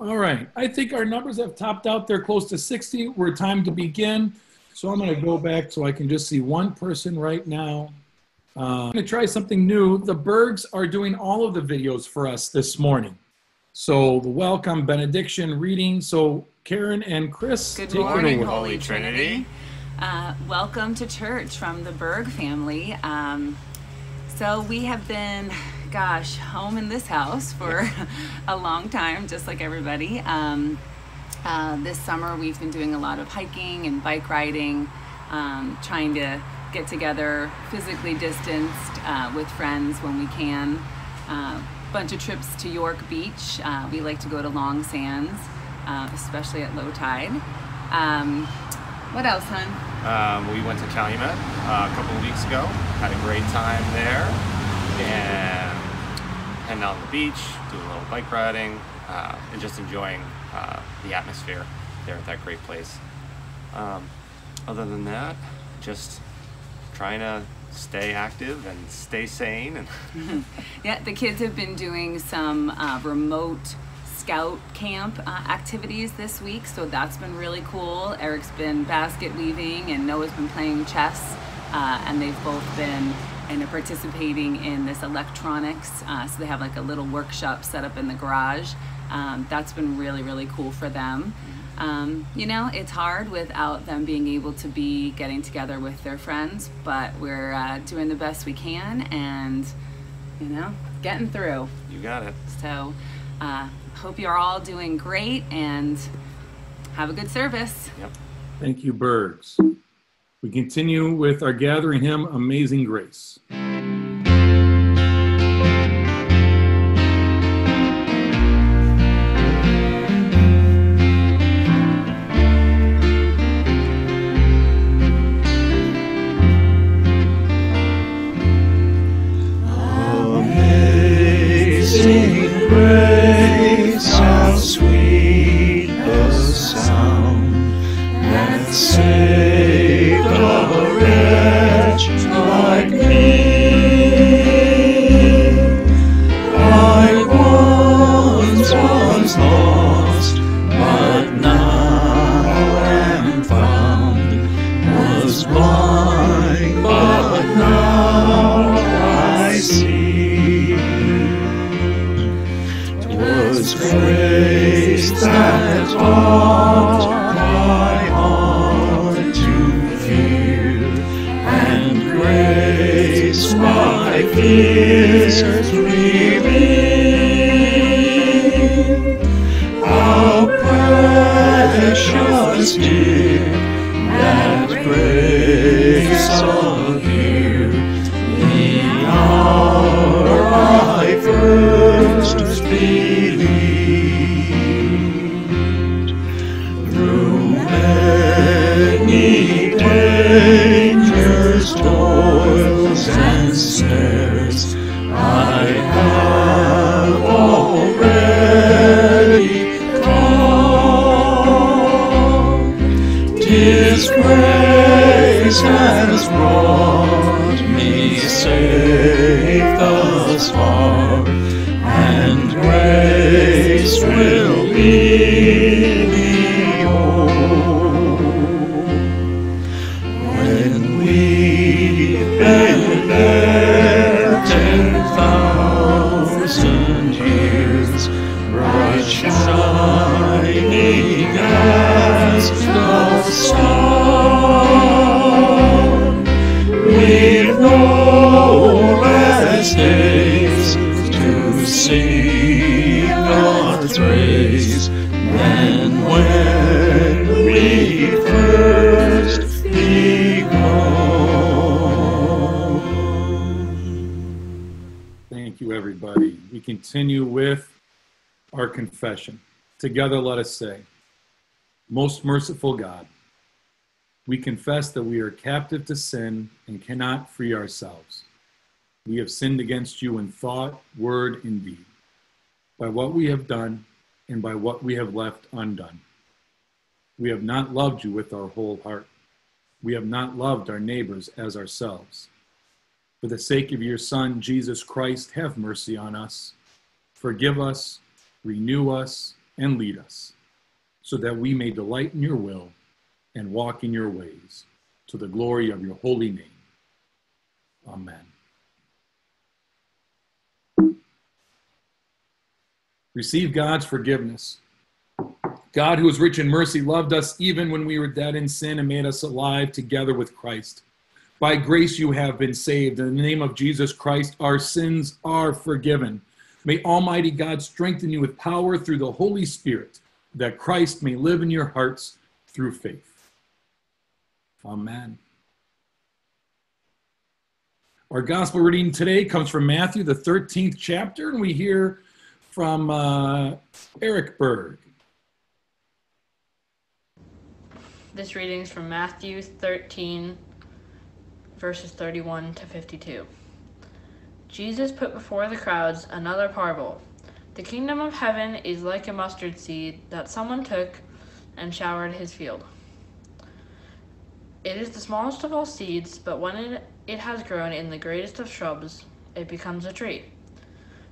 All right, I think our numbers have topped out. They're close to 60. We're time to begin. So I'm going to go back so I can just see one person right now. I'm going to try something new. The Bergs are doing all of the videos for us this morning. So the welcome, benediction, reading. So Karen and Chris. Good morning, Holy Trinity. Welcome to church from the Berg family. So we have been, gosh, home in this house for a long time, just like everybody. This summer we've been doing a lot of hiking and bike riding, trying to get together physically distanced with friends when we can. Bunch of trips to York Beach. We like to go to Long Sands, especially at low tide. What else, hon? We went to Calumet a couple of weeks ago. Had a great time there. And heading out on the beach, doing a little bike riding, and just enjoying the atmosphere there at that great place. Other than that, just trying to stay active and stay sane. And yeah, the kids have been doing some remote scout camp activities this week, so that's been really cool. Eric's been basket weaving and Noah's been playing chess, and they've both been participating in this electronics. So they have like a little workshop set up in the garage. That's been really, really cool for them. You know, it's hard without them being able to be getting together with their friends, but we're doing the best we can and, you know, getting through. You got it. So hope you're all doing great and have a good service. Yep. Thank you, Bergs. We continue with our gathering hymn, Amazing Grace. Confession. Together let us say, most merciful God, we confess that we are captive to sin and cannot free ourselves. We have sinned against you in thought, word, and deed, by what we have done and by what we have left undone. We have not loved you with our whole heart. We have not loved our neighbors as ourselves. For the sake of your Son, Jesus Christ, have mercy on us. Forgive us, renew us, and lead us, so that we may delight in your will and walk in your ways, to the glory of your holy name. Amen. Receive God's forgiveness. God, who is rich in mercy, loved us even when we were dead in sin and made us alive together with Christ. By grace you have been saved. In the name of Jesus Christ, our sins are forgiven. May Almighty God strengthen you with power through the Holy Spirit, that Christ may live in your hearts through faith. Amen. Our gospel reading today comes from Matthew, the 13th chapter, and we hear from Eric Berg. This reading is from Matthew 13, verses 31 to 52. Jesus put before the crowds another parable. The kingdom of heaven is like a mustard seed that someone took and showered his field. It is the smallest of all seeds, but when it has grown in the greatest of shrubs, it becomes a tree,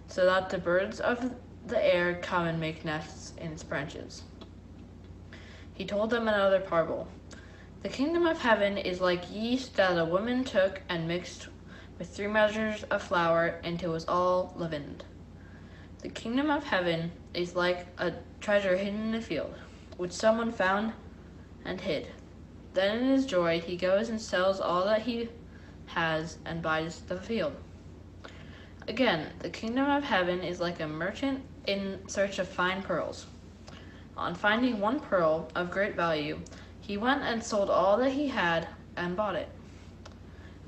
so that the birds of the air come and make nests in its branches. He told them another parable. The kingdom of heaven is like yeast that a woman took and mixed with 3 measures of flour until it was all leavened. The kingdom of heaven is like a treasure hidden in a field, which someone found and hid. Then in his joy he goes and sells all that he has and buys the field. Again, the kingdom of heaven is like a merchant in search of fine pearls. On finding one pearl of great value, he went and sold all that he had and bought it.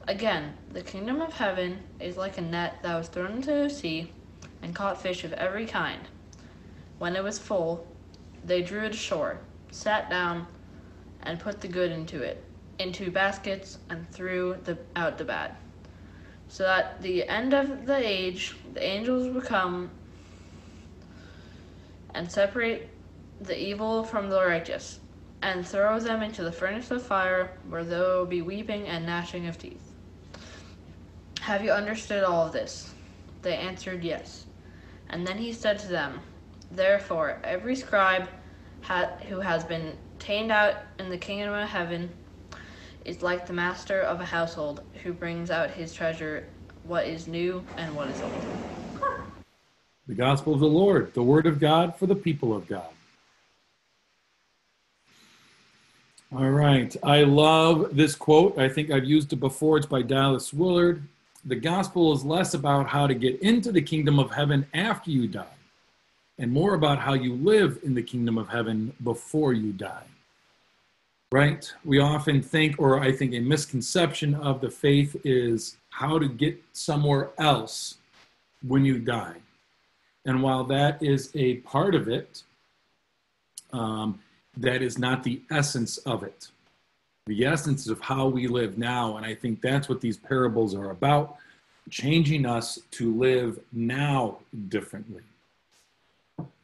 Again, the kingdom of heaven is like a net that was thrown into the sea and caught fish of every kind. When it was full, they drew it ashore, sat down, and put the good into baskets, and threw out the bad. So at the end of the age, the angels will come and separate the evil from the righteous, and throw them into the furnace of fire, where there will be weeping and gnashing of teeth. Have you understood all of this? They answered, yes. And then he said to them, therefore, every scribe who has been tainted out in the kingdom of heaven is like the master of a household who brings out his treasure, what is new and what is old. The gospel of the Lord, the word of God for the people of God. All right. I love this quote. I think I've used it before. It's by Dallas Willard. The gospel is less about how to get into the kingdom of heaven after you die, and more about how you live in the kingdom of heaven before you die. Right? We often think, or I think a misconception of the faith is how to get somewhere else when you die. And while that is a part of it, that is not the essence of it. The essence is of how we live now, and I think that's what these parables are about, changing us to live now differently.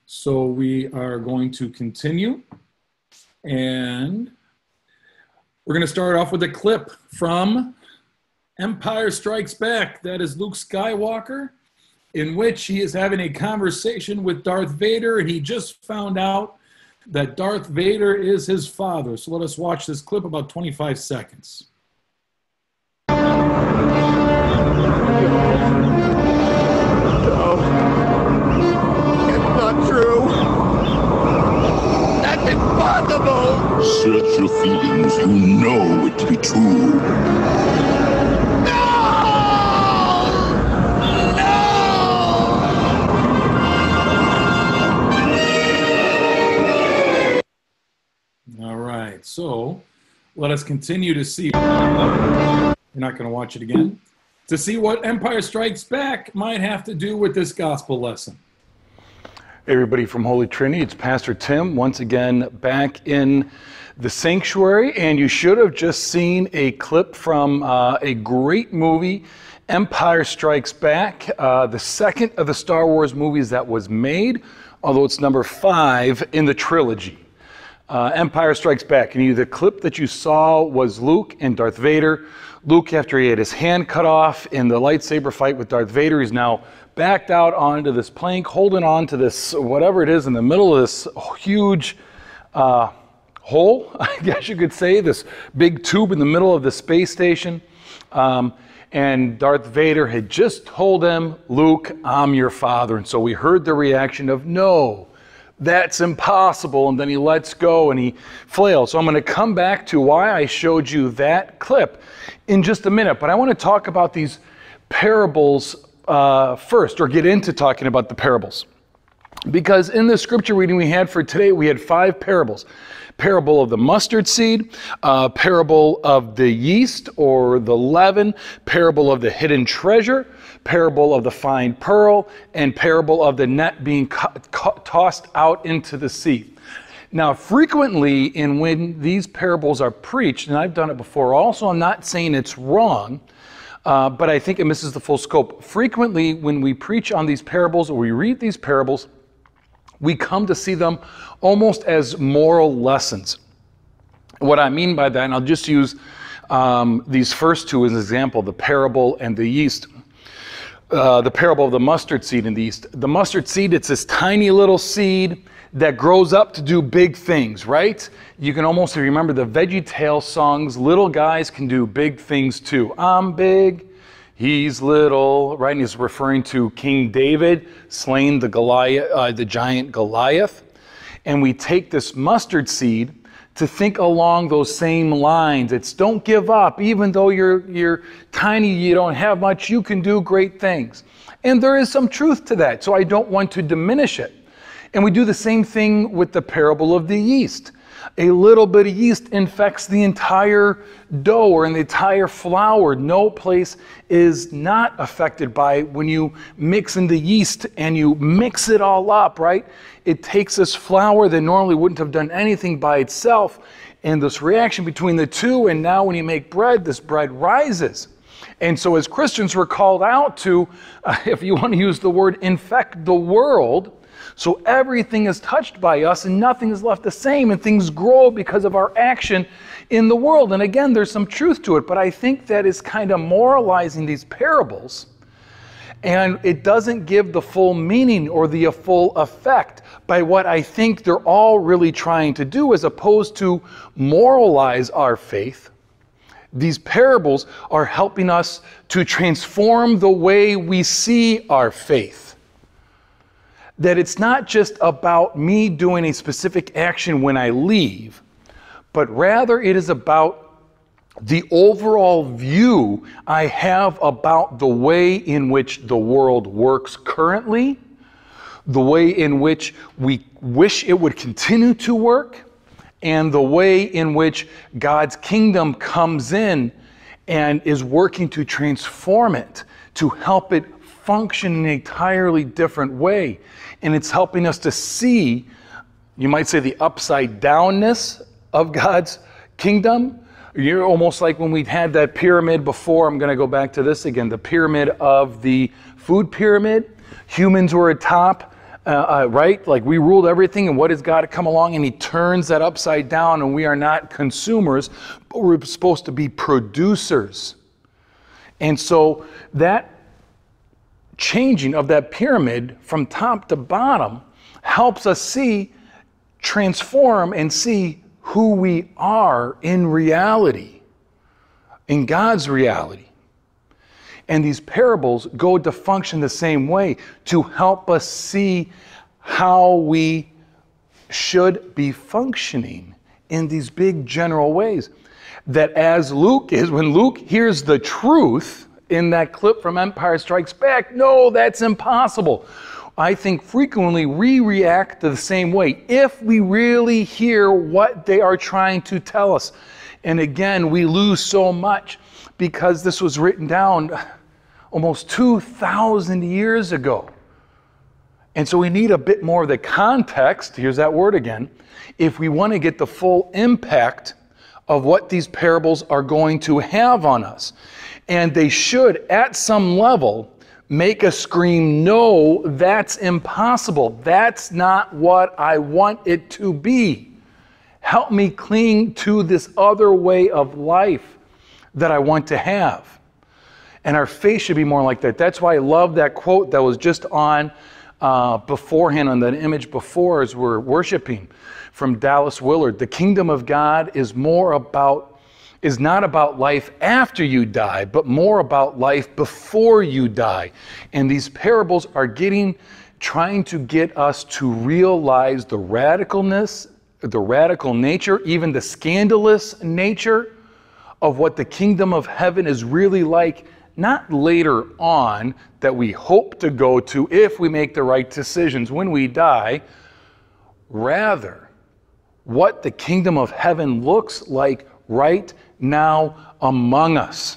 So we are going to continue, and we're going to start off with a clip from Empire Strikes Back. That is Luke Skywalker, in which he is having a conversation with Darth Vader, and he just found out that Darth Vader is his father. So let us watch this clip, about 25 seconds. No. It's not true. That's impossible. Search your feelings. You know it to be true. So let us continue to see. You're not going to watch it again. To see what Empire Strikes Back might have to do with this gospel lesson. Hey, everybody from Holy Trinity, it's Pastor Tim once again back in the sanctuary, and you should have just seen a clip from a great movie, Empire Strikes Back, the second of the Star Wars movies that was made, although it's number 5 in the trilogy. Empire Strikes Back, and the clip that you saw was Luke and Darth Vader. Luke, after he had his hand cut off in the lightsaber fight with Darth Vader, he's now backed out onto this plank, holding on to this, whatever it is, in the middle of this huge hole, I guess you could say, this big tube in the middle of the space station. And Darth Vader had just told him, Luke, I'm your father. And so we heard the reaction of, no, that's impossible. And then he lets go and he flails. So I'm going to come back to why I showed you that clip in just a minute. But I want to talk about these parables first, or get into talking about the parables. Because in the scripture reading we had for today, we had 5 parables. Parable of the mustard seed, parable of the yeast or the leaven, parable of the hidden treasure, parable of the fine pearl, and parable of the net being tossed out into the sea. Now, frequently when these parables are preached, and I've done it before also, I'm not saying it's wrong, but I think it misses the full scope. Frequently, when we preach on these parables or we read these parables, we come to see them almost as moral lessons. What I mean by that, and I'll just use these first two as an example, the parable and the yeast. The parable of the mustard seed and the yeast. The mustard seed, it's this tiny little seed that grows up to do big things, right? You can almost remember the Veggie Tales songs, little guys can do big things too. I'm big, he's little, right? And he's referring to King David, slain the giant Goliath. And we take this mustard seed to think along those same lines. It's don't give up, even though you're tiny, you don't have much, you can do great things. And there is some truth to that, so I don't want to diminish it. And we do the same thing with the parable of the yeast. A little bit of yeast infects the entire dough or the entire flour. No place is not affected by when you mix in the yeast and you mix it all up, right? It takes this flour that normally wouldn't have done anything by itself, and this reaction between the two, and now when you make bread, this bread rises. And so as Christians, we're called out to, if you want to use the word, infect the world. So everything is touched by us and nothing is left the same, and things grow because of our action in the world. And again, there's some truth to it, but I think that is kind of moralizing these parables, and it doesn't give the full meaning or the full effect by what I think they're all really trying to do. As opposed to moralize our faith, these parables are helping us to transform the way we see our faith. That it's not just about me doing a specific action when I leave, but rather it is about the overall view I have about the way in which the world works currently, the way in which we wish it would continue to work, and the way in which God's kingdom comes in and is working to transform it, to help it function in an entirely different way. And it's helping us to see, you might say, the upside downness of God's kingdom. You're almost like when we had that pyramid before. I'm going to go back to this again, the pyramid of the food pyramid. Humans were atop, right? Like we ruled everything, and what has God come along and he turns that upside down, and we are not consumers, but we're supposed to be producers. And so that changing of that pyramid from top to bottom helps us see, transform, and see who we are in reality, in God's reality. And these parables go to function the same way, to help us see how we should be functioning in these big general ways. That as Luke is, when Luke hears the truth in that clip from Empire Strikes Back, no, that's impossible. I think frequently we react the same way if we really hear what they are trying to tell us. And again, we lose so much because this was written down almost 2,000 years ago. And so we need a bit more of the context, here's that word again, if we want to get the full impact of what these parables are going to have on us. And they should, at some level, make us scream, no, that's impossible. That's not what I want it to be. Help me cling to this other way of life that I want to have. And our faith should be more like that. That's why I love that quote that was just on beforehand, on that image before as we're worshiping, from Dallas Willard. The kingdom of God is more about, is not about life after you die, but more about life before you die. And these parables are trying to get us to realize the radicalness, the radical nature, even the scandalous nature of what the kingdom of heaven is really like, not later on that we hope to go to if we make the right decisions when we die, rather what the kingdom of heaven looks like right now among us.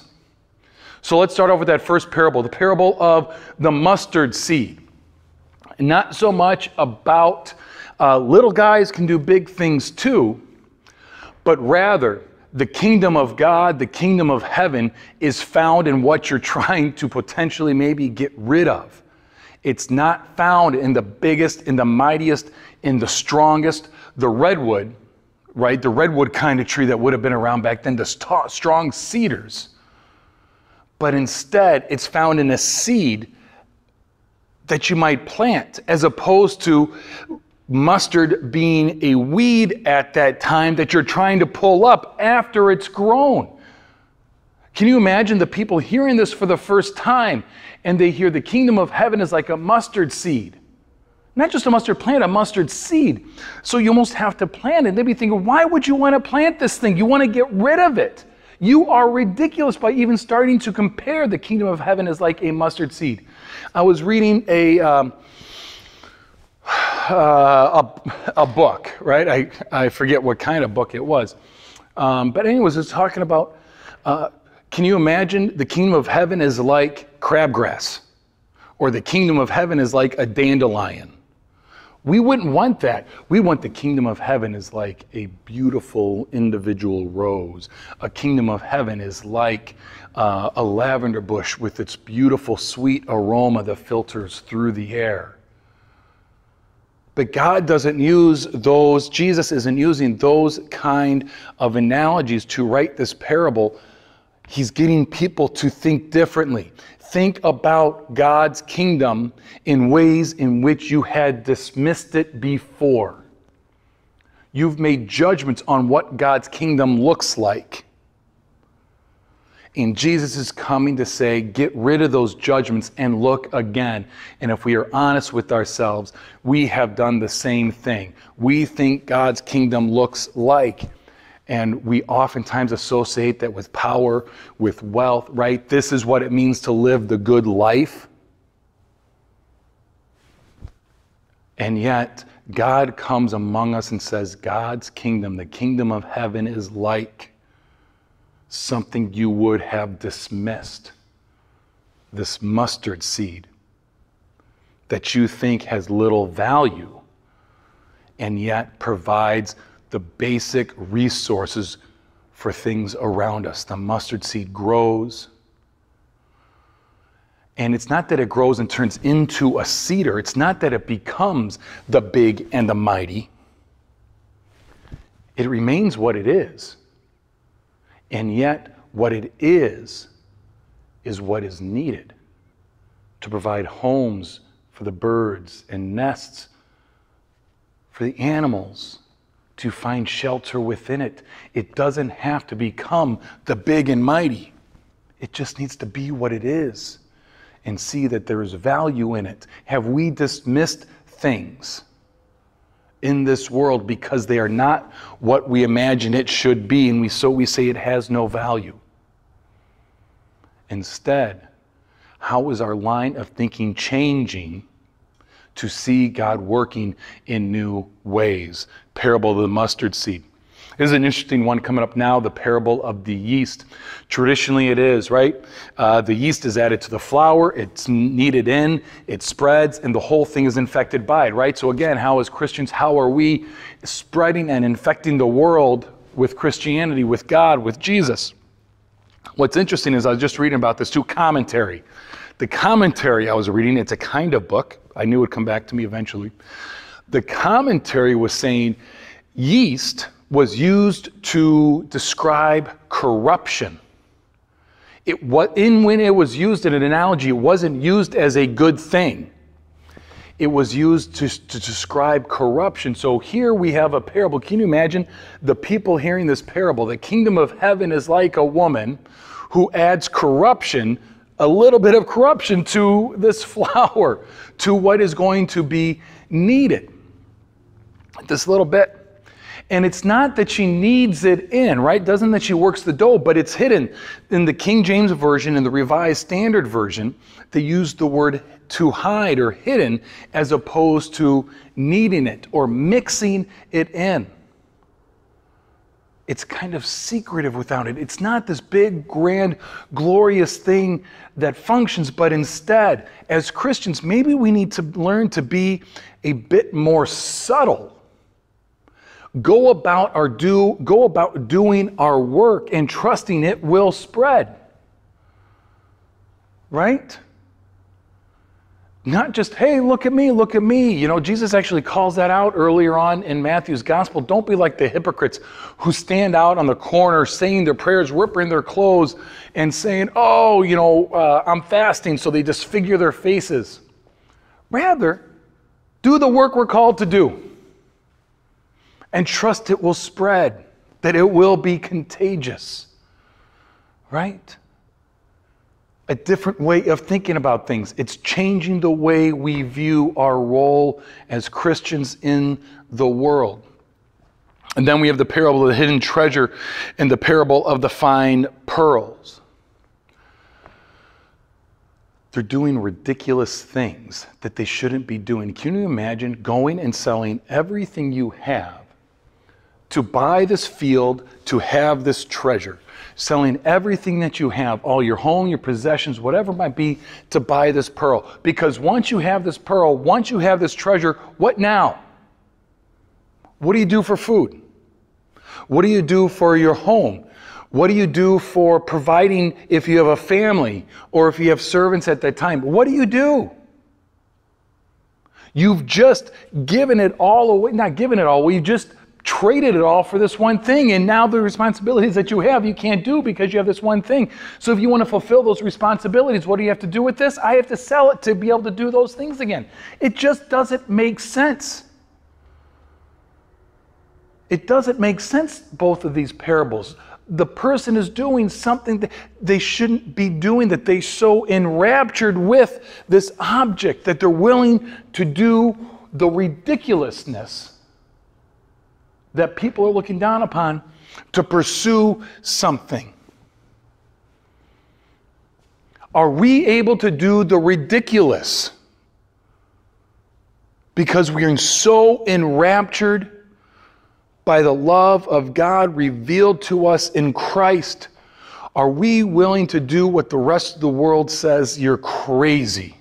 So let's start off with that first parable, the parable of the mustard seed. Not so much about little guys can do big things too, but rather the kingdom of God, the kingdom of heaven is found in what you're trying to potentially maybe get rid of. It's not found in the biggest, in the mightiest, in the strongest, the redwood, right? The redwood kind of tree that would have been around back then, the strong cedars. But instead, it's found in a seed that you might plant, as opposed to mustard being a weed at that time that you're trying to pull up after it's grown. Can you imagine the people hearing this for the first time, and they hear the kingdom of heaven is like a mustard seed? Not just a mustard plant, a mustard seed. So you almost have to plant it. They'd be thinking, why would you want to plant this thing? You want to get rid of it. You are ridiculous by even starting to compare the kingdom of heaven as like a mustard seed. I was reading a book, right? I forget what kind of book it was. But anyways, it's talking about, can you imagine the kingdom of heaven is like crabgrass, or the kingdom of heaven is like a dandelion? We wouldn't want that. We want the kingdom of heaven is like a beautiful individual rose. A kingdom of heaven is like a lavender bush with its beautiful sweet aroma that filters through the air. But God doesn't use those, Jesus isn't using those kind of analogies to write this parable. He's getting people to think differently. Think about God's kingdom in ways in which you had dismissed it before. You've made judgments on what God's kingdom looks like. And Jesus is coming to say, get rid of those judgments and look again. And if we are honest with ourselves, we have done the same thing. We think God's kingdom looks like, and we oftentimes associate that with power, with wealth, right? This is what it means to live the good life. And yet, God comes among us and says, God's kingdom, the kingdom of heaven, is like something you would have dismissed. This mustard seed that you think has little value, and yet provides the basic resources for things around us. The mustard seed grows. And it's not that it grows and turns into a cedar. It's not that it becomes the big and the mighty. It remains what it is. And yet what it is what is needed to provide homes for the birds and nests for the animals, to find shelter within it. It doesn't have to become the big and mighty. It just needs to be what it is, and see that there is value in it. Have we dismissed things in this world because they are not what we imagine it should be, and so we say it has no value? Instead, how is our line of thinking changing to see God working in new ways? Parable of the mustard seed. This is an interesting one coming up now, the parable of the yeast. Traditionally it is, right? The yeast is added to the flour, it's kneaded in, it spreads, and the whole thing is infected by it, right? So again, how as Christians, how are we spreading and infecting the world with Christianity, with God, with Jesus? What's interesting is I was just reading about this too, commentary. The commentary I was reading, it's a kind of book. I knew it would come back to me eventually. The commentary was saying yeast was used to describe corruption. When it was used in an analogy, it wasn't used as a good thing. It was used to describe corruption. So here we have a parable. Can you imagine the people hearing this parable? The kingdom of heaven is like a woman who adds corruption, a little bit of corruption to this flour, to what is going to be needed. This little bit. And it's not that she kneads it in, right? Doesn't that she works the dough, but it's hidden. In the King James Version and the Revised Standard Version, they use the word to hide or hidden as opposed to kneading it or mixing it in. It's kind of secretive without it. It's not this big, grand, glorious thing that functions, but instead, as Christians, maybe we need to learn to be a bit more subtle. Go about doing our work and trusting it will spread. Right? Not just, hey, look at me. You know, Jesus actually calls that out earlier on in Matthew's gospel. Don't be like the hypocrites who stand out on the corner saying their prayers, ripping their clothes, and saying, oh, you know, I'm fasting, so they disfigure their faces. Rather, do the work we're called to do. And trust it will spread, that it will be contagious, right? A different way of thinking about things. It's changing the way we view our role as Christians in the world. And then we have the parable of the hidden treasure and the parable of the fine pearls. They're doing ridiculous things that they shouldn't be doing. Can you imagine going and selling everything you have to buy this field, to have this treasure, selling everything that you have, all your home, your possessions, whatever it might be, to buy this pearl? Because once you have this pearl, once you have this treasure, what now? What do you do for food? What do you do for your home? What do you do for providing if you have a family or if you have servants at that time? What do? You've just given it all away, not given it all away, you just traded it all for this one thing, and now the responsibilities that you have, you can't do because you have this one thing. So if you want to fulfill those responsibilities, what do you have to do with this? I have to sell it to be able to do those things again. It just doesn't make sense. It doesn't make sense, both of these parables. The person is doing something that they shouldn't be doing, that they're so enraptured with this object that they're willing to do the ridiculousness that people are looking down upon to pursue something. Are we able to do the ridiculous because we are so enraptured by the love of God revealed to us in Christ? Are we willing to do what the rest of the world says? You're crazy.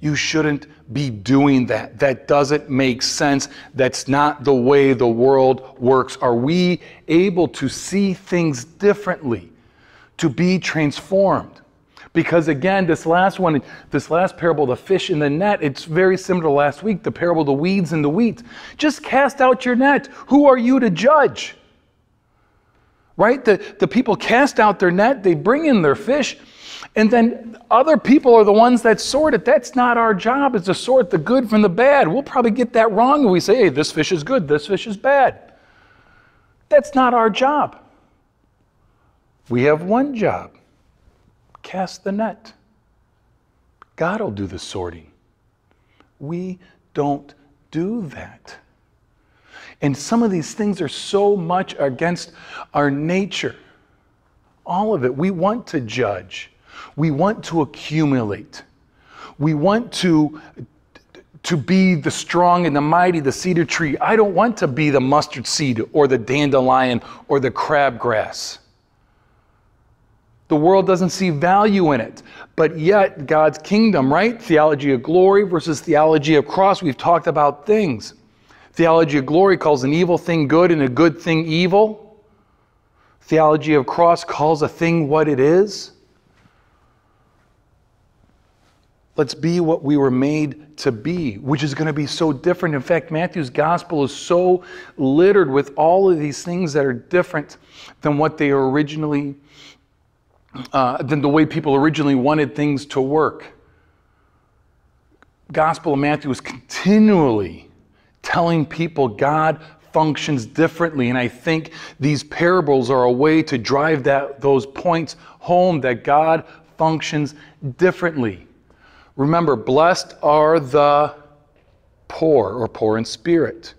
You shouldn't be doing that. That doesn't make sense. That's not the way the world works. Are we able to see things differently, to be transformed? Because again, this last parable, the fish in the net, it's very similar to last week, the parable of the weeds and the wheat. Just cast out your net. Who are you to judge? Right? The people cast out their net, they bring in their fish, and then other people are the ones that sort it. That's not our job, is to sort the good from the bad. We'll probably get that wrong when we say, hey, this fish is good, this fish is bad. That's not our job. We have one job. Cast the net. God will do the sorting. We don't do that. And some of these things are so much against our nature. All of it. We want to judge. We want to accumulate. We want to be the strong and the mighty, the cedar tree. I don't want to be the mustard seed or the dandelion or the crabgrass. The world doesn't see value in it, but yet God's kingdom, right? Theology of glory versus theology of cross. We've talked about things. Theology of glory calls an evil thing good and a good thing evil. Theology of cross calls a thing what it is. Let's be what we were made to be, which is going to be so different. In fact, Matthew's gospel is so littered with all of these things that are different than what they originally, than the way people originally wanted things to work. Gospel of Matthew is continually telling people God functions differently, and I think these parables are a way to drive those points home, that God functions differently. Remember, blessed are the poor, or poor in spirit,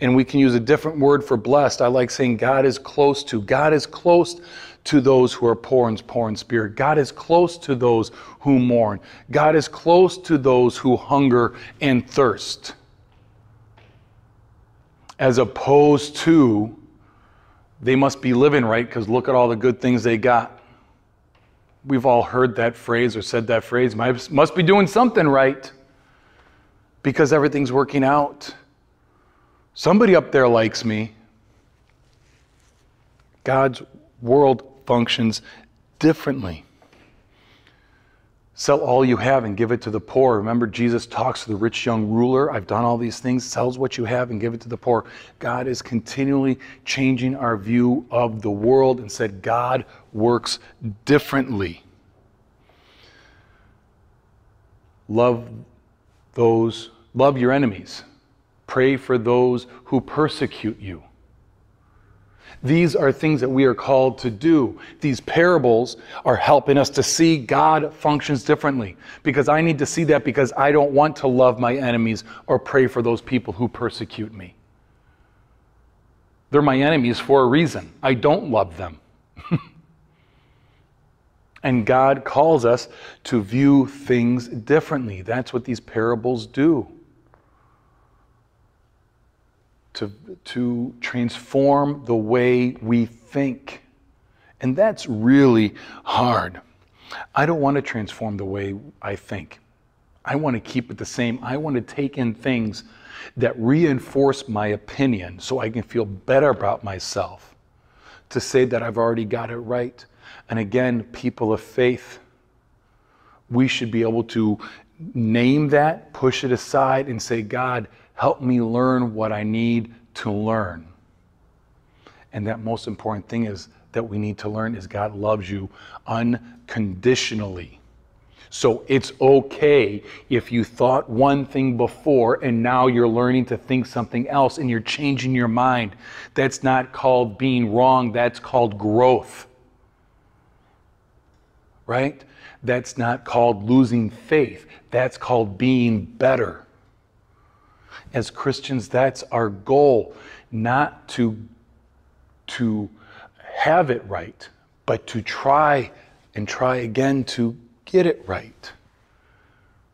and we can use a different word for blessed. I like saying God is close to. God is close to those who are poor in spirit. God is close to those who mourn. God is close to those who hunger and thirst, as opposed to, they must be living right because look at all the good things they got. We've all heard that phrase or said that phrase, must be doing something right because everything's working out. Somebody up there likes me. God's world functions differently. Sell all you have and give it to the poor. Remember, Jesus talks to the rich young ruler. I've done all these things. Sells what you have and give it to the poor. God is continually changing our view of the world, and said God works differently. Love your enemies. Pray for those who persecute you. These are things that we are called to do. These parables are helping us to see God functions differently, because I need to see that, because I don't want to love my enemies or pray for those people who persecute me. They're my enemies for a reason. I don't love them. And God calls us to view things differently. That's what these parables do. To transform the way we think. And that's really hard. I don't want to transform the way I think. I want to keep it the same. I want to take in things that reinforce my opinion so I can feel better about myself, to say that I've already got it right. And again, people of faith, we should be able to name that, push it aside, and say, God, help me learn what I need to learn. And that most important thing is that we need to learn is God loves you unconditionally. So it's okay if you thought one thing before and now you're learning to think something else and you're changing your mind. That's not called being wrong. That's called growth. Right? That's not called losing faith. That's called being better. As Christians, that's our goal, not to have it right, but to try and try again to get it right,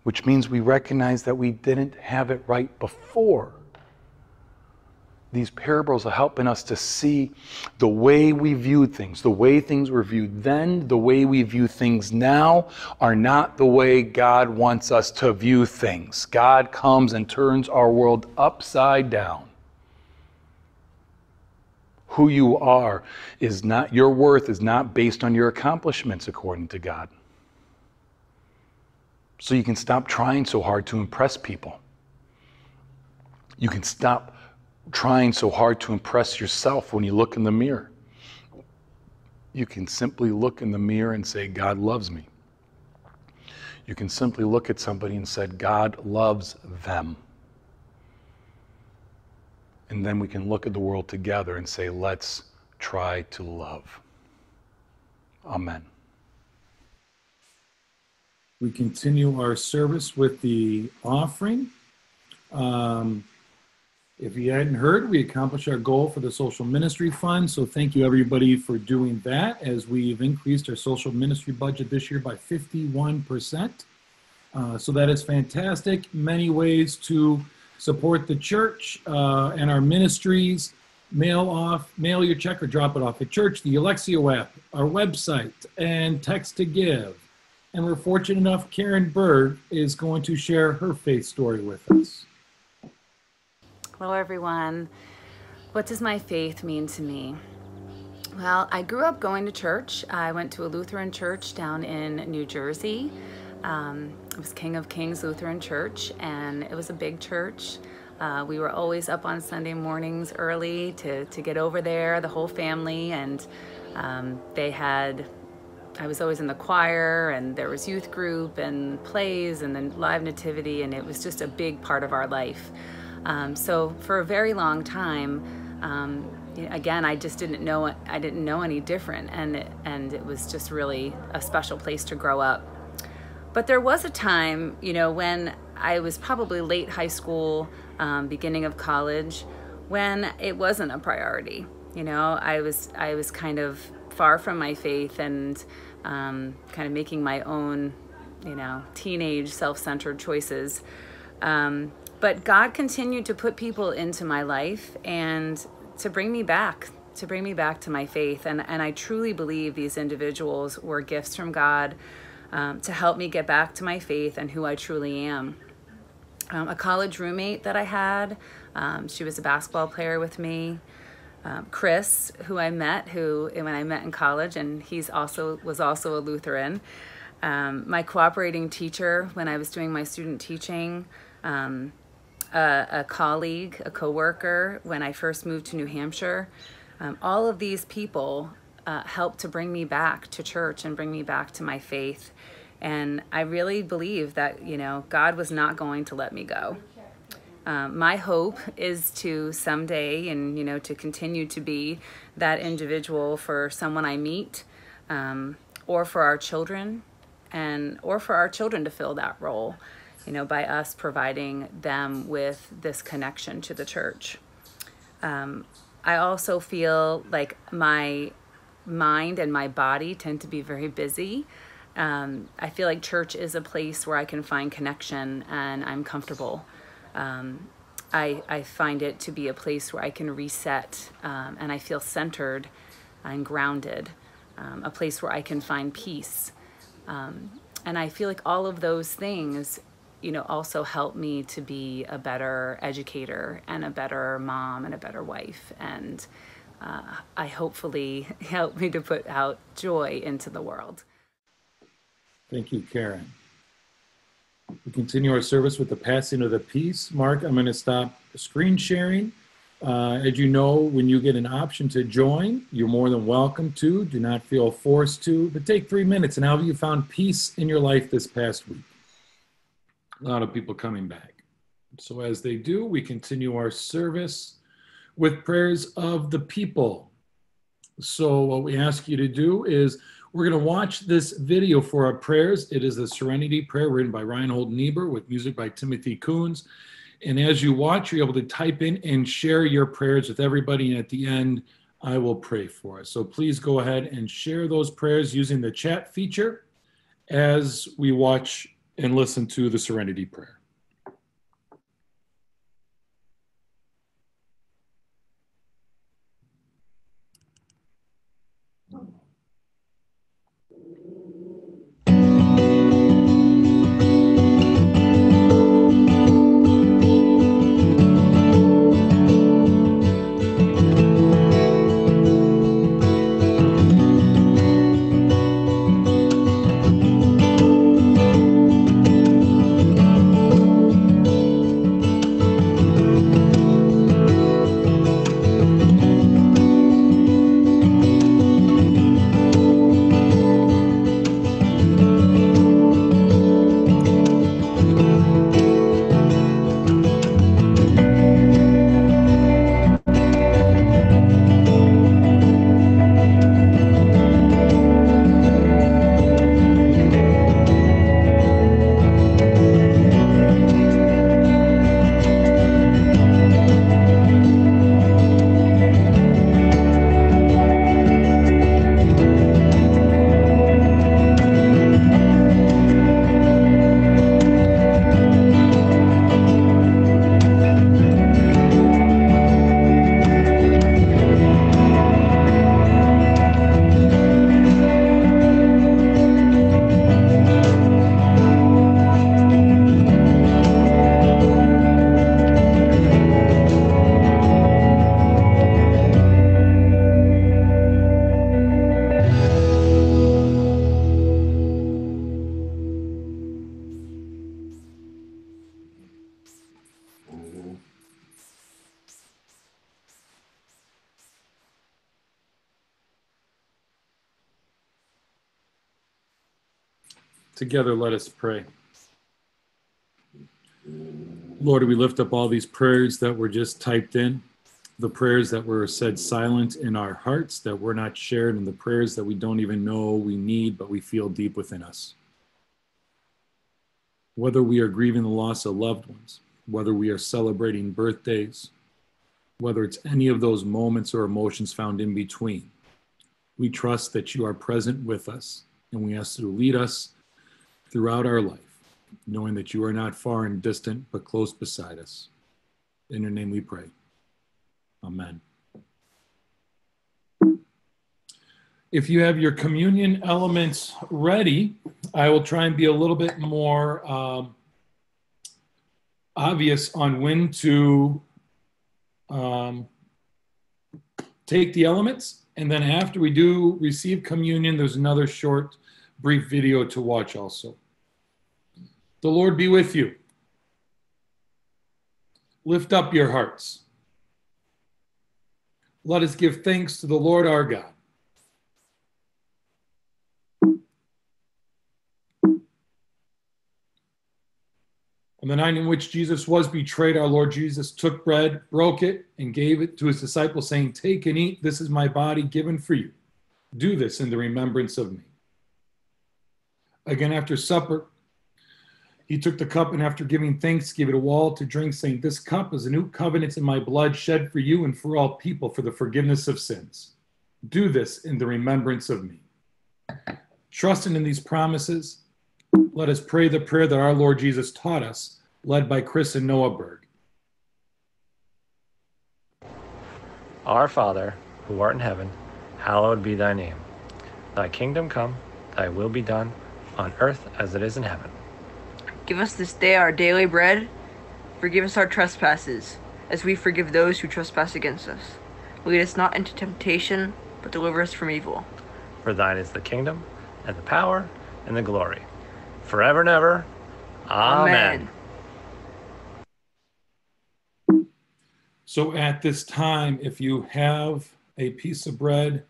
which means we recognize that we didn't have it right before. These parables are helping us to see the way we viewed things, the way things were viewed then, the way we view things now are not the way God wants us to view things. God comes and turns our world upside down. Who you are is not, your worth is not based on your accomplishments according to God. So you can stop trying so hard to impress people. You can stop trying so hard to impress yourself when you look in the mirror. You can simply look in the mirror and say, God loves me. You can simply look at somebody and say, God loves them. And then we can look at the world together and say, let's try to love. Amen. We continue our service with the offering. If you hadn't heard, we accomplished our goal for the social ministry fund. So thank you everybody for doing that, as we've increased our social ministry budget this year by 51%. So that is fantastic. Many ways to support the church and our ministries. Mail your check or drop it off at church, the Alexio app, our website, and text to give. And we're fortunate enough, Karen Berg is going to share her faith story with us. Hello everyone. What does my faith mean to me? Well, I grew up going to church. I went to a Lutheran church down in New Jersey. It was King of Kings Lutheran Church, and it was a big church. We were always up on Sunday mornings early to get over there, the whole family, and I was always in the choir, and there was youth group and plays and then live nativity, and it was just a big part of our life. So for a very long time, again, I just didn't know any different, and it was just really a special place to grow up. But there was a time, when I was probably late high school, beginning of college, when it wasn't a priority. I was kind of far from my faith, and kind of making my own, teenage self-centered choices. But God continued to put people into my life and to bring me back to my faith. And I truly believe these individuals were gifts from God to help me get back to my faith and who I truly am. A college roommate that I had, she was a basketball player with me. Chris, when I met in college, and was also a Lutheran. My cooperating teacher when I was doing my student teaching, a colleague, a coworker when I first moved to New Hampshire. All of these people helped to bring me back to church and bring me back to my faith. And I really believe that, God was not going to let me go. My hope is to someday, and to continue to be that individual for someone I meet, or for our children, to fill that role, by us providing them with this connection to the church. I also feel like my mind and my body tend to be very busy. I feel like church is a place where I can find connection, and I'm comfortable. I find it to be a place where I can reset, and I feel centered and grounded, a place where I can find peace. And I feel like all of those things, also help me to be a better educator and a better mom and a better wife. And I hopefully help me to put out joy into the world. Thank you, Karen. We continue our service with the passing of the peace. Mark, I'm going to stop screen sharing. As you know, when you get an option to join, you're more than welcome to. Do not feel forced to, but take 3 minutes. And how have you found peace in your life this past week? A lot of people coming back. So as they do, we continue our service with prayers of the people. So what we ask you to do is, we're going to watch this video for our prayers. It is the Serenity Prayer written by Reinhold Niebuhr with music by Timothy Koons. And as you watch, you're able to type in and share your prayers with everybody. And at the end, I will pray for us. So please go ahead and share those prayers using the chat feature as we watch and listen to the Serenity Prayer. Together, let us pray. Lord, we lift up all these prayers that were just typed in, the prayers that were said silent in our hearts, that were not shared, and the prayers that we don't even know we need, but we feel deep within us. Whether we are grieving the loss of loved ones, whether we are celebrating birthdays, whether it's any of those moments or emotions found in between, we trust that you are present with us, and we ask you to lead us throughout our life, knowing that you are not far and distant, but close beside us. In your name we pray. Amen. If you have your communion elements ready, I will try and be a little bit more obvious on when to take the elements. And then after we do receive communion, there's another short, brief video to watch also. The Lord be with you. Lift up your hearts. Let us give thanks to the Lord our God. On the night in which Jesus was betrayed, our Lord Jesus took bread, broke it, and gave it to his disciples, saying, "Take and eat. This is my body given for you. Do this in the remembrance of me." Again, after supper, he took the cup, and after giving thanks, gave it all to drink, saying, "This cup is a new covenant in my blood, shed for you and for all people for the forgiveness of sins. Do this in the remembrance of me." Trusting in these promises, let us pray the prayer that our Lord Jesus taught us, led by Chris and Noah Berg. Our Father, who art in heaven, hallowed be thy name. Thy kingdom come, thy will be done, on earth as it is in heaven. Give us this day our daily bread. Forgive us our trespasses, as we forgive those who trespass against us. Lead us not into temptation, but deliver us from evil. For thine is the kingdom, and the power, and the glory, forever and ever. Amen. So at this time, if you have a piece of bread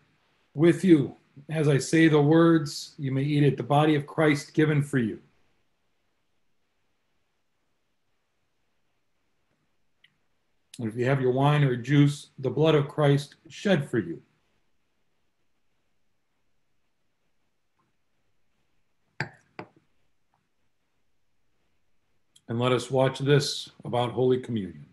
with you, as I say the words, you may eat it, the body of Christ given for you. And if you have your wine or juice, the blood of Christ shed for you. And let us watch this about Holy Communion.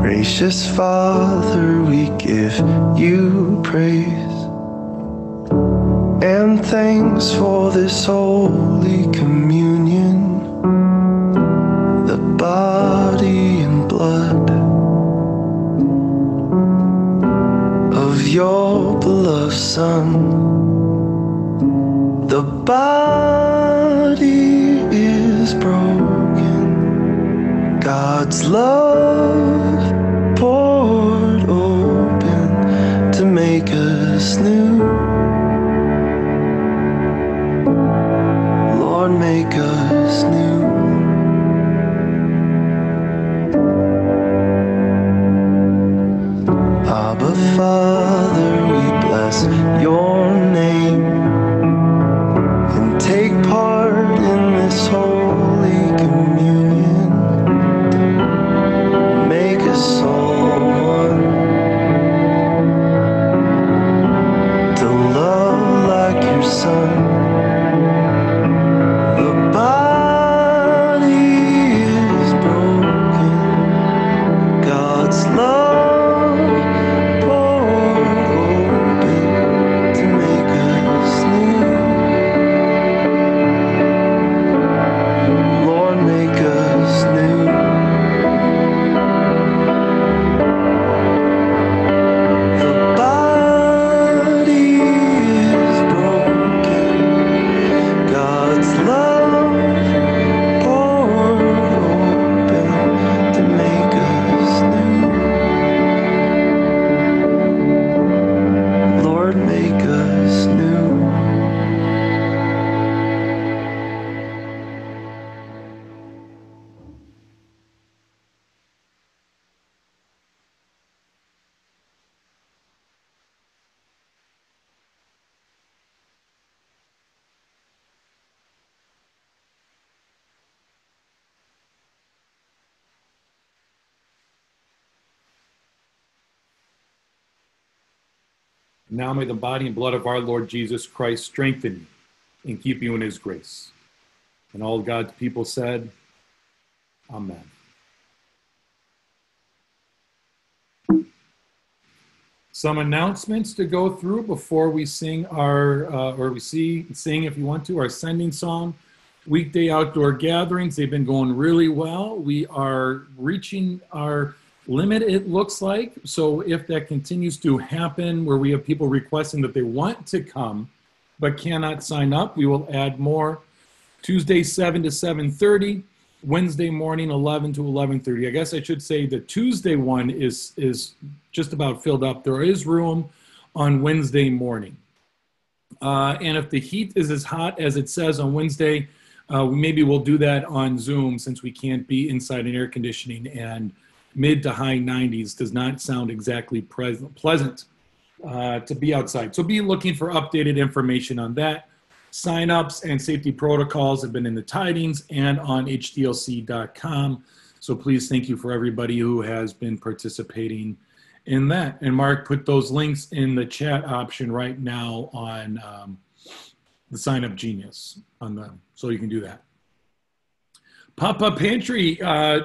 Gracious Father, we give you praise and thanks for this Holy Communion, the body and blood of your beloved Son. The body is broken, God's love poured open to make us new. Lord, make us new. Abba, Father, we bless your name and Now may the body and blood of our Lord Jesus Christ strengthen you and keep you in his grace. And all God's people said, Amen. Some announcements to go through before we sing our, sing if you want to, our sending song. Weekday outdoor gatherings, they've been going really well. We are reaching our limit, it looks like. So if that continues to happen, where we have people requesting that they want to come but cannot sign up, we will add more. Tuesday, 7 to 7:30. Wednesday morning, 11 to 11:30. I guess I should say the Tuesday one is just about filled up. There is room on Wednesday morning. And if the heat is as hot as it says on Wednesday, maybe we'll do that on Zoom, since we can't be inside in air conditioning, and mid to high 90s does not sound exactly pleasant to be outside. So be looking for updated information on that. Sign-ups and safety protocols have been in the tidings and on htelc.com. So please thank you for everybody who has been participating in that. And Mark put those links in the chat option right now on the sign-up genius on them. So you can do that. Papa Pantry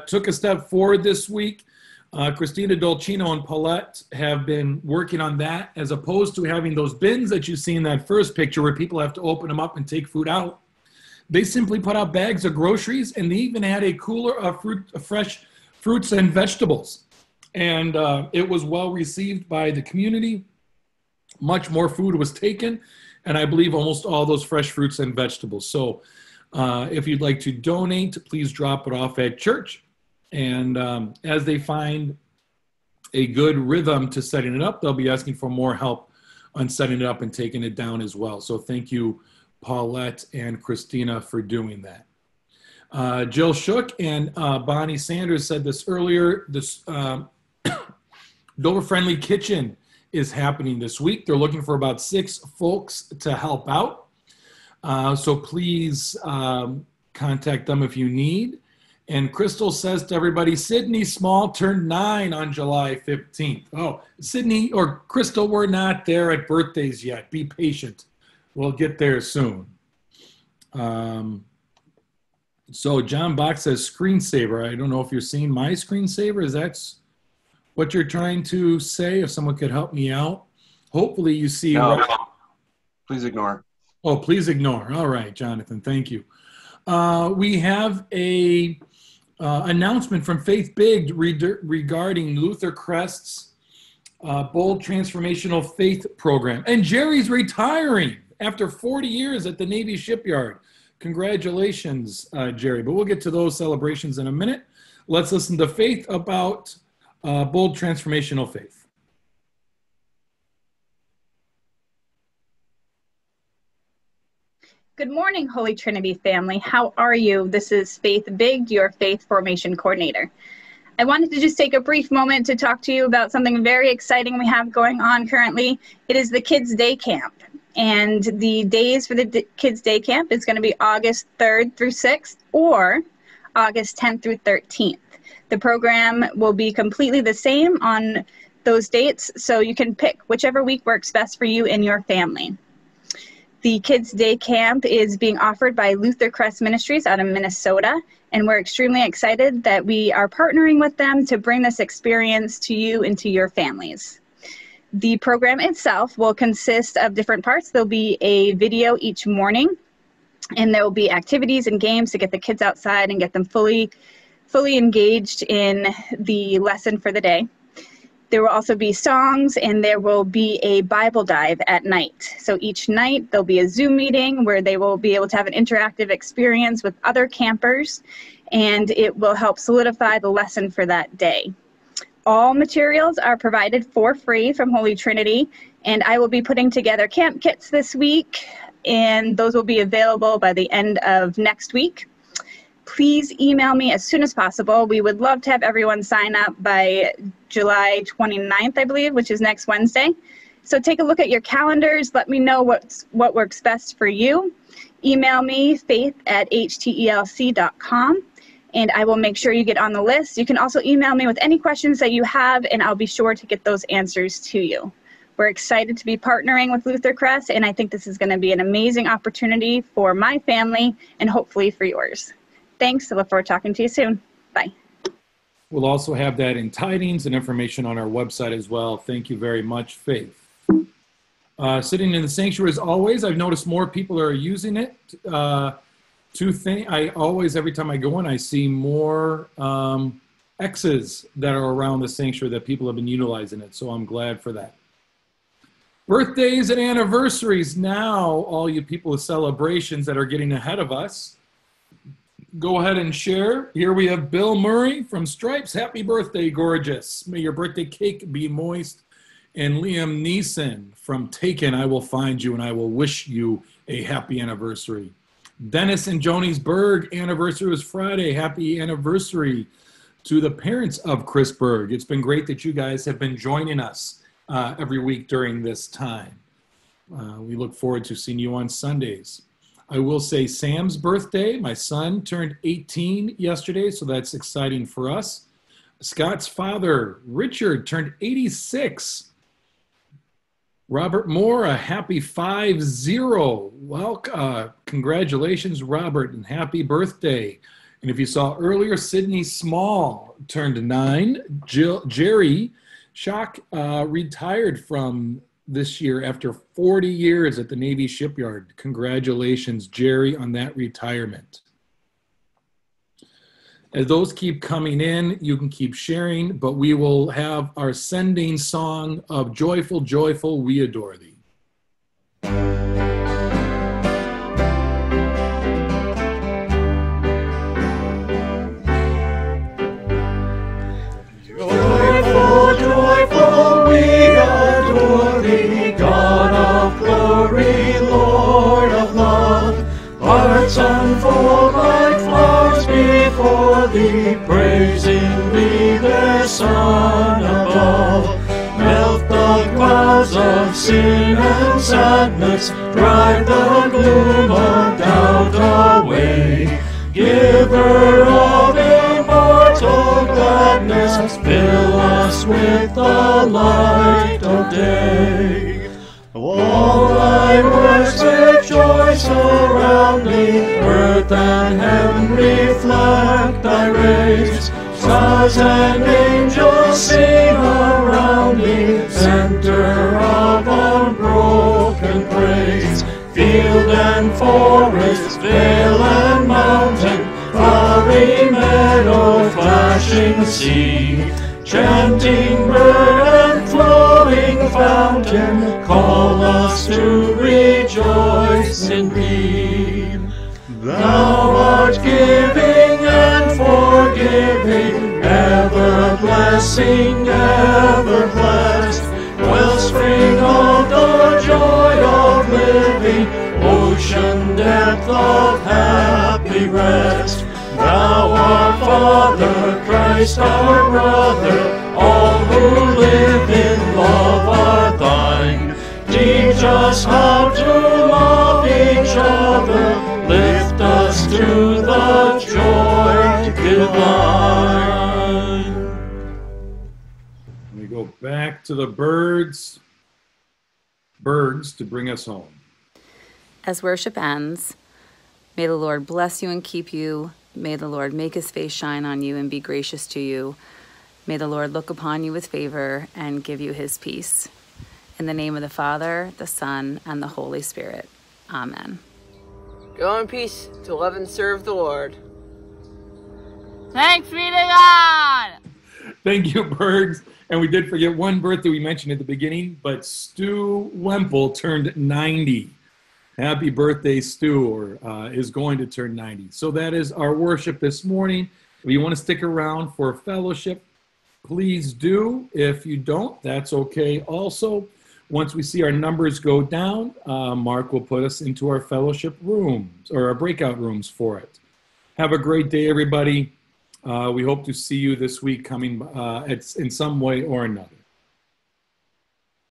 took a step forward this week. Christina Dolcino and Paulette have been working on that, as opposed to having those bins that you see in that first picture where people have to open them up and take food out. They simply put out bags of groceries, and they even had a cooler of fresh fruits and vegetables. And it was well received by the community. Much more food was taken, and I believe almost all those fresh fruits and vegetables. So if you'd like to donate, please drop it off at church. And as they find a good rhythm to setting it up, they'll be asking for more help on setting it up and taking it down as well. So thank you, Paulette and Christina, for doing that. Jill Shook and Bonnie Sanders said this earlier. This Dover Friendly Kitchen is happening this week. They're looking for about 6 folks to help out. So please contact them if you need. And Crystal says to everybody, Sydney Small turned 9 on July 15th. Oh, Sydney or Crystal, we're not there at birthdays yet. Be patient. We'll get there soon. So John Bach says screensaver. I don't know if you're seeing my screensaver. Is that what you're trying to say? If someone could help me out. Hopefully you see. No, no. Please ignore. Oh, please ignore. All right, Jonathan. Thank you. We have a... announcement from Faith Big regarding Luther Crest's Bold Transformational Faith Program. And Jerry's retiring after 40 years at the Navy Shipyard. Congratulations, Jerry. But we'll get to those celebrations in a minute. Let's listen to Faith about Bold Transformational Faith. Good morning, Holy Trinity family. How are you? This is Faith Big, your Faith Formation Coordinator. I wanted to just take a brief moment to talk to you about something very exciting we have going on currently. It is the Kids Day Camp. And the days for the Kids Day Camp is going to be August 3rd through 6th or August 10th through 13th. The program will be completely the same on those dates, so you can pick whichever week works best for you and your family. The Kids Day Camp is being offered by Luther Crest Ministries out of Minnesota, and we're extremely excited that we are partnering with them to bring this experience to you and to your families. The program itself will consist of different parts. There'll be a video each morning, and there will be activities and games to get the kids outside and get them fully engaged in the lesson for the day. There will also be songs, and there will be a Bible dive at night. So each night there'll be a Zoom meeting where they will be able to have an interactive experience with other campers, and it will help solidify the lesson for that day. All materials are provided for free from Holy Trinity, and I will be putting together camp kits this week, and those will be available by the end of next week. Please email me as soon as possible. We would love to have everyone sign up by July 29th, I believe, which is next Wednesday. So take a look at your calendars. Let me know what works best for you. Email me, faith@htelc.com, and I will make sure you get on the list. You can also email me with any questions that you have, and I'll be sure to get those answers to you. We're excited to be partnering with Luther Crest, and I think this is going to be an amazing opportunity for my family and hopefully for yours. Thanks. I look forward to talking to you soon. Bye. We'll also have that in tidings and information on our website as well. Thank you very much, Faith. Sitting in the sanctuary as always, I've noticed more people are using it. Every time I go in, I see more X's that are around the sanctuary that people have been utilizing it. So I'm glad for that. Birthdays and anniversaries now, all you people with celebrations that are getting ahead of us. Go ahead and share. Here we have Bill Murray from Stripes. Happy birthday, gorgeous. May your birthday cake be moist. And Liam Neeson from Taken, I will find you and I will wish you a happy anniversary. Dennis and Joni's Berg, anniversary was Friday. Happy anniversary to the parents of Chris Berg. It's been great that you guys have been joining us every week during this time. We look forward to seeing you on Sundays. I will say Sam's birthday, my son turned 18 yesterday, so that's exciting for us. Scott's father, Richard, turned 86. Robert Moore, a happy 5-0. Well, congratulations, Robert, and happy birthday. And if you saw earlier, Sydney Small turned 9. Jerry Shock retired from this year after 40 years at the Navy Shipyard. Congratulations, Jerry, on that retirement. As those keep coming in, you can keep sharing, but we will have our sending song of Joyful, Joyful, We Adore Thee. Unfold like flowers before thee, praising thee, their Son above. Melt the clouds of sin and sadness, drive the gloom of doubt away. Giver of immortal gladness, fill us with the light of day. All thy works with joy surround me, earth and heaven reflect thy rays. Stars and angels sing around me, center of unbroken praise. Field and forest, vale and mountain, flowery meadow, flashing sea, chanting bird and flowing fountain, call us to rejoice in thee. Thou art giving and forgiving, ever blessing, ever blessed, wellspring of the joy of living, ocean depth of happy rest. Thou art Father, Christ our brother, all who live in love are thine. Teach us how to love each other, lift us to the joy divine. We go back to the birds to bring us home. As worship ends, may the Lord bless you and keep you. May the Lord make his face shine on you and be gracious to you. May the Lord look upon you with favor and give you his peace. In the name of the Father, the Son, and the Holy Spirit. Amen. Go in peace to love and serve the Lord. Thanks be to God. Thank you, birds. And we did forget one birthday we mentioned at the beginning, but Stu Wemple turned 90. Happy birthday, Stu, or is going to turn 90. So that is our worship this morning. If you want to stick around for fellowship, please do. If you don't, that's okay also. Once we see our numbers go down, Mark will put us into our fellowship rooms or our breakout rooms for it. Have a great day, everybody. We hope to see you this week coming in some way or another.